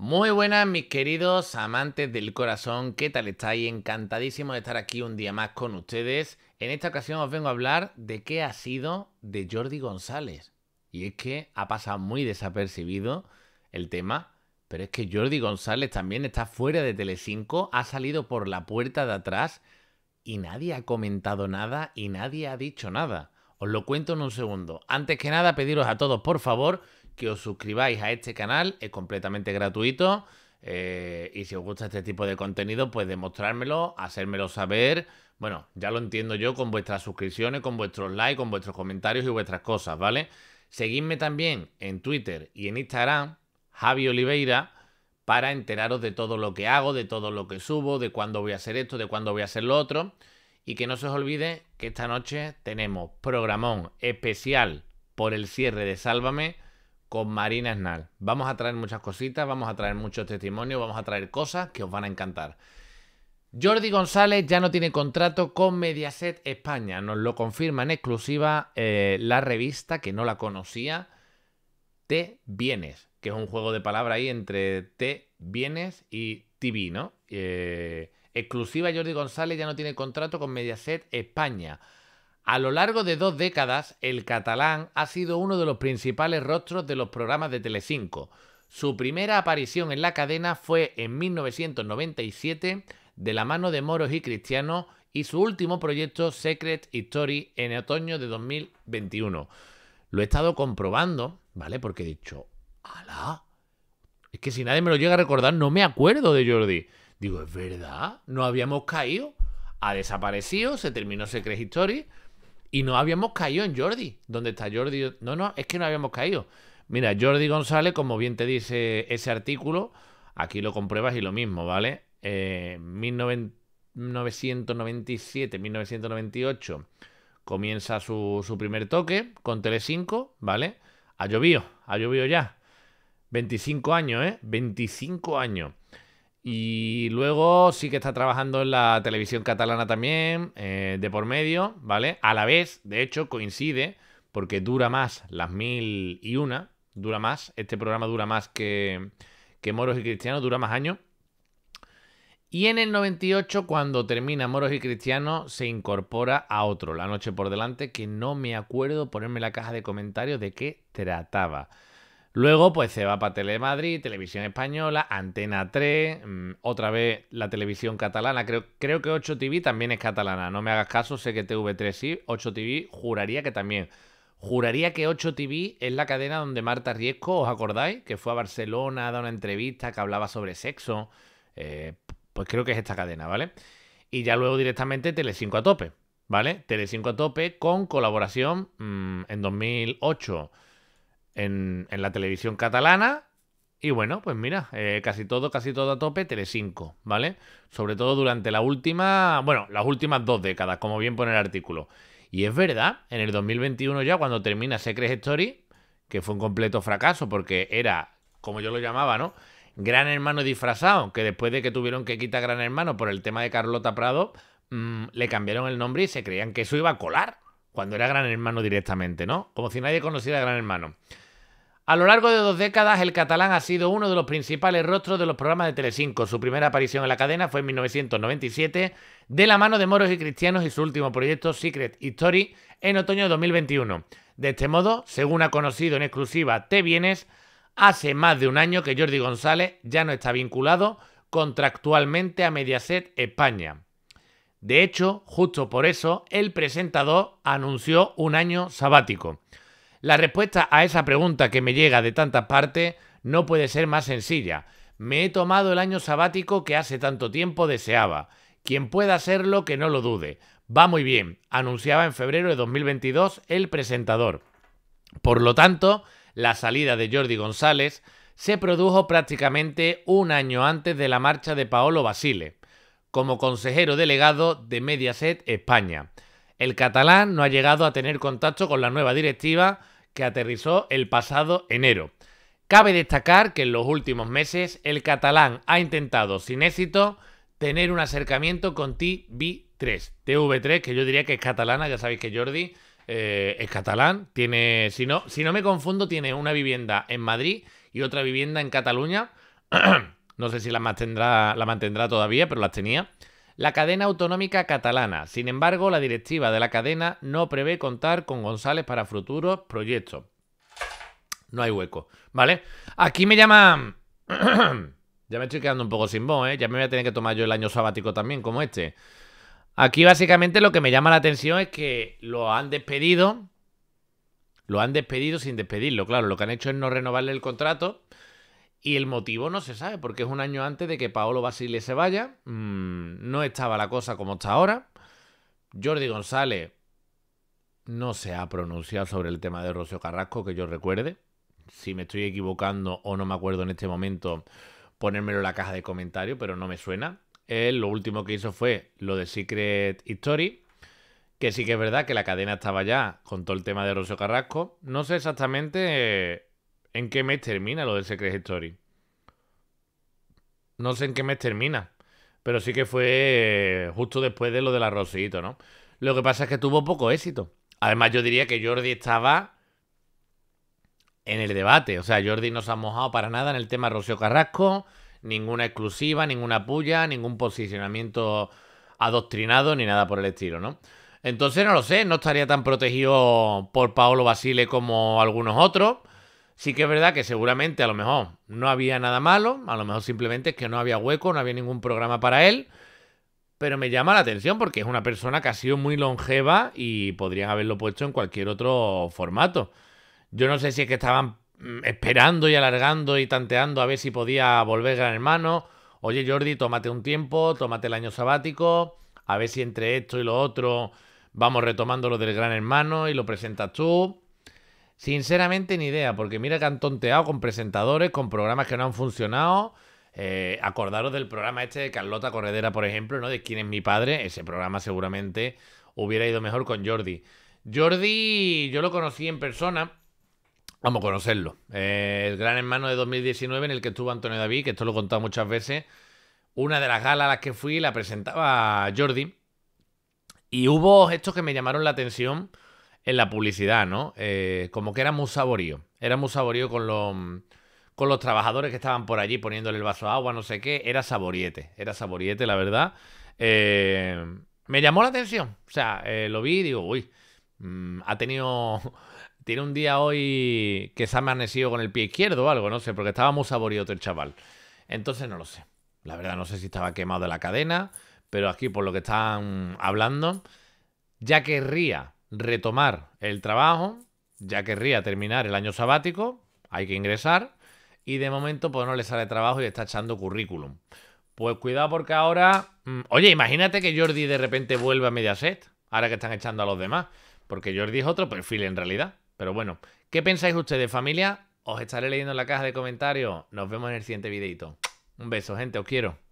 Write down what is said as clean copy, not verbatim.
Muy buenas, mis queridos amantes del corazón, ¿qué tal estáis? Encantadísimo de estar aquí un día más con ustedes. En esta ocasión os vengo a hablar de qué ha sido de Jordi González. Y es que ha pasado muy desapercibido el tema, pero es que Jordi González también está fuera de Telecinco, ha salido por la puerta de atrás y nadie ha comentado nada y nadie ha dicho nada. Os lo cuento en un segundo. Antes que nada, pediros a todos, por favor, que os suscribáis a este canal, es completamente gratuito y si os gusta este tipo de contenido, pues demostrármelo, hacérmelo saber. Bueno, ya lo entiendo yo con vuestras suscripciones, con vuestros likes, con vuestros comentarios y vuestras cosas, ¿vale? Seguidme también en Twitter y en Instagram, Javi Oliveira, para enteraros de todo lo que hago, de todo lo que subo, de cuándo voy a hacer esto, de cuándo voy a hacer lo otro. Y que no se os olvide que esta noche tenemos programón especial por el cierre de Sálvame con Marina Esnal. Vamos a traer muchas cositas, vamos a traer muchos testimonios, vamos a traer cosas que os van a encantar. Jordi González ya no tiene contrato con Mediaset España. Nos lo confirma en exclusiva la revista, que no la conocía, Te Vienes, que es un juego de palabras ahí entre Te Vienes y TV, ¿no? Exclusiva: Jordi González ya no tiene contrato con Mediaset España. A lo largo de 2 décadas, el catalán ha sido uno de los principales rostros de los programas de Telecinco. Su primera aparición en la cadena fue en 1997, de la mano de Moros y Cristianos, y su último proyecto, Secret History, en otoño de 2021. Lo he estado comprobando, ¿vale? Porque he dicho, ¡alá! Es que si nadie me lo llega a recordar, no me acuerdo de Jordi. Digo, ¿es verdad? ¿No habíamos caído? Ha desaparecido, se terminó Secret History. Y no habíamos caído en Jordi. ¿Dónde está Jordi? No, es que no habíamos caído. Mira, Jordi González, como bien te dice ese artículo, aquí lo compruebas y lo mismo, ¿vale? 1997, 1998 comienza su primer toque con Telecinco, ¿vale? Ha llovido ya. 25 años, ¿eh? 25 años. Y luego sí que está trabajando en la televisión catalana también, de por medio, ¿vale? A la vez, de hecho, coincide, porque dura más las 1001, dura más, este programa dura más que Moros y Cristianos, dura más años. Y en el 98, cuando termina Moros y Cristianos, se incorpora a otro, La Noche por Delante, que no me acuerdo, ponerme en la caja de comentarios de qué trataba. Luego, pues se va para Telemadrid, Televisión Española, Antena 3, otra vez la televisión catalana. Creo que 8TV también es catalana, no me hagas caso, sé que TV3 sí, 8TV juraría que también. Juraría que 8TV es la cadena donde Marta Riesco, ¿os acordáis? Que fue a Barcelona a dar una entrevista que hablaba sobre sexo. Pues creo que es esta cadena, ¿vale? Y ya luego directamente Telecinco a tope, ¿vale? Telecinco a tope con colaboración en 2008. En la televisión catalana. Y bueno, pues mira, casi todo a tope Telecinco, ¿vale? Sobre todo durante las últimas 2 décadas, como bien pone el artículo. Y es verdad, en el 2021 ya, cuando termina Secret Story, que fue un completo fracaso porque era, como yo lo llamaba, ¿no?, Gran Hermano disfrazado, que después de que tuvieron que quitar Gran Hermano por el tema de Carlota Prado, le cambiaron el nombre y se creían que eso iba a colar, cuando era Gran Hermano directamente, ¿no? Como si nadie conociera a Gran Hermano. A lo largo de 2 décadas, el catalán ha sido uno de los principales rostros de los programas de Telecinco. Su primera aparición en la cadena fue en 1997, de la mano de Moros y Cristianos, y su último proyecto, Secret History, en otoño de 2021. De este modo, según ha conocido en exclusiva Te Vienes, hace más de un año que Jordi González ya no está vinculado contractualmente a Mediaset España. De hecho, justo por eso, el presentador anunció un año sabático. La respuesta a esa pregunta que me llega de tantas partes no puede ser más sencilla. Me he tomado el año sabático que hace tanto tiempo deseaba. Quien pueda hacerlo, que no lo dude. Va muy bien, anunciaba en febrero de 2022 el presentador. Por lo tanto, la salida de Jordi González se produjo prácticamente un año antes de la marcha de Paolo Vasile como consejero delegado de Mediaset España. El catalán no ha llegado a tener contacto con la nueva directiva, que aterrizó el pasado enero. Cabe destacar que en los últimos meses el catalán ha intentado, sin éxito, tener un acercamiento con TV3, que yo diría que es catalana. Ya sabéis que Jordi es catalán. Tiene, si no me confundo, tiene una vivienda en Madrid y otra vivienda en Cataluña. No sé si la mantendrá todavía, pero las tenía. La cadena autonómica catalana. Sin embargo, la directiva de la cadena no prevé contar con González para futuros proyectos. No hay hueco, ¿vale? Aquí me llaman... Ya me estoy quedando un poco sin voz, ¿eh? Ya me voy a tener que tomar yo el año sabático también, como este. Aquí básicamente lo que me llama la atención es que lo han despedido. Lo han despedido sin despedirlo, claro. Lo que han hecho es no renovarle el contrato. Y el motivo no se sabe, porque es un año antes de que Paolo Vasile se vaya. No estaba la cosa como está ahora. Jordi González no se ha pronunciado sobre el tema de Rocío Carrasco, que yo recuerde. Si me estoy equivocando o no me acuerdo en este momento... ponérmelo en la caja de comentarios, pero no me suena. Él lo último que hizo fue lo de Secret History, que sí que es verdad que la cadena estaba ya con todo el tema de Rocío Carrasco. No sé exactamente en qué mes termina lo de Secret History. No sé en qué mes termina, pero sí que fue justo después de lo de la Rocito, ¿no? Lo que pasa es que tuvo poco éxito. Además, yo diría que Jordi estaba... en el debate, o sea, Jordi no se ha mojado para nada en el tema Rocío Carrasco, ninguna exclusiva, ninguna puya, ningún posicionamiento adoctrinado ni nada por el estilo, ¿no? Entonces, no lo sé, no estaría tan protegido por Paolo Vasile como algunos otros. Sí que es verdad que seguramente a lo mejor no había nada malo, a lo mejor simplemente es que no había hueco, no había ningún programa para él, pero me llama la atención porque es una persona que ha sido muy longeva y podrían haberlo puesto en cualquier otro formato. Yo no sé si es que estaban esperando y alargando y tanteando a ver si podía volver Gran Hermano. Oye, Jordi, tómate un tiempo, tómate el año sabático, a ver si entre esto y lo otro vamos retomando lo del Gran Hermano y lo presentas tú. Sinceramente, ni idea, porque mira que han tonteado con presentadores, con programas que no han funcionado. Acordaros del programa este de Carlota Corredera, por ejemplo, ¿no? De ¿Quién es mi padre? Ese programa seguramente hubiera ido mejor con Jordi. Jordi, yo lo conocí en persona. Vamos a conocerlo. El Gran Hermano de 2019 en el que estuvo Antonio David, que esto lo he contado muchas veces. Una de las galas a las que fui la presentaba Jordi. Y hubo gestos que me llamaron la atención en la publicidad, ¿no? Como que era muy saborío. Era muy saborío con los trabajadores que estaban por allí poniéndole el vaso de agua, no sé qué. Era saboriete. Era saboriete, la verdad. Me llamó la atención. O sea, lo vi y digo, uy, ha tenido... Tiene un día hoy que se ha amanecido con el pie izquierdo o algo, no sé, porque estaba muy saboreado el chaval. Entonces no lo sé. La verdad no sé si estaba quemado de la cadena, pero aquí por lo que están hablando, ya querría retomar el trabajo, ya querría terminar el año sabático, hay que ingresar, y de momento pues no le sale trabajo y está echando currículum. Pues cuidado porque ahora... Oye, imagínate que Jordi de repente vuelve a Mediaset, ahora que están echando a los demás, porque Jordi es otro perfil en realidad. Pero bueno, ¿qué pensáis ustedes, familia? Os estaré leyendo en la caja de comentarios. Nos vemos en el siguiente videito. Un beso, gente, os quiero.